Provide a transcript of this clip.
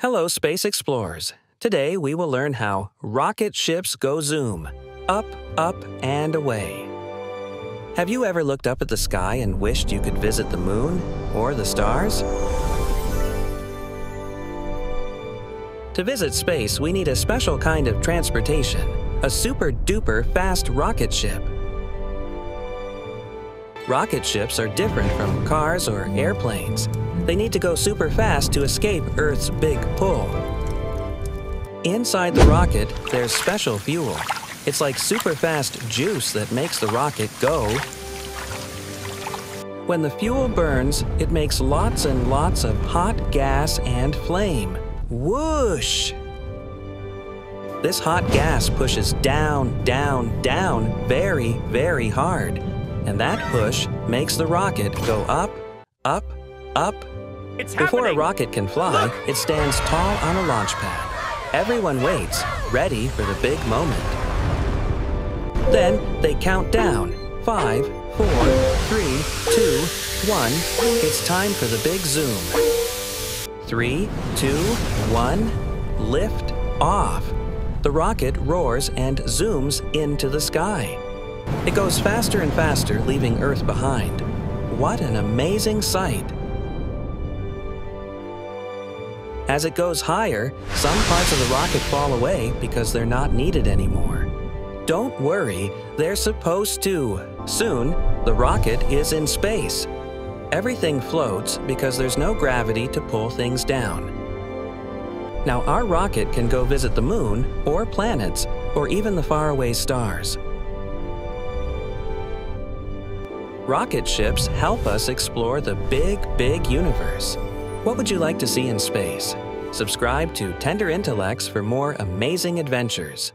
Hello, Space Explorers. Today we will learn how rocket ships go zoom. Up, up, and away. Have you ever looked up at the sky and wished you could visit the moon or the stars? To visit space, we need a special kind of transportation, a super-duper fast rocket ship. Rocket ships are different from cars or airplanes. They need to go super fast to escape Earth's big pull. Inside the rocket, there's special fuel. It's like super fast juice that makes the rocket go. When the fuel burns, it makes lots and lots of hot gas and flame. Whoosh! This hot gas pushes down, down, down very, very hard. And that push makes the rocket go up, up, up. Before a rocket can fly, it stands tall on a launch pad. Everyone waits, ready for the big moment. Then they count down, 5, 4, 3, 2, 1. It's time for the big zoom. 3, 2, 1, lift off. The rocket roars and zooms into the sky. It goes faster and faster, leaving Earth behind. What an amazing sight! As it goes higher, some parts of the rocket fall away because they're not needed anymore. Don't worry, they're supposed to. Soon, the rocket is in space. Everything floats because there's no gravity to pull things down. Now, our rocket can go visit the moon, or planets, or even the faraway stars. Rocket ships help us explore the big, big universe. What would you like to see in space? Subscribe to Tender Intellects for more amazing adventures.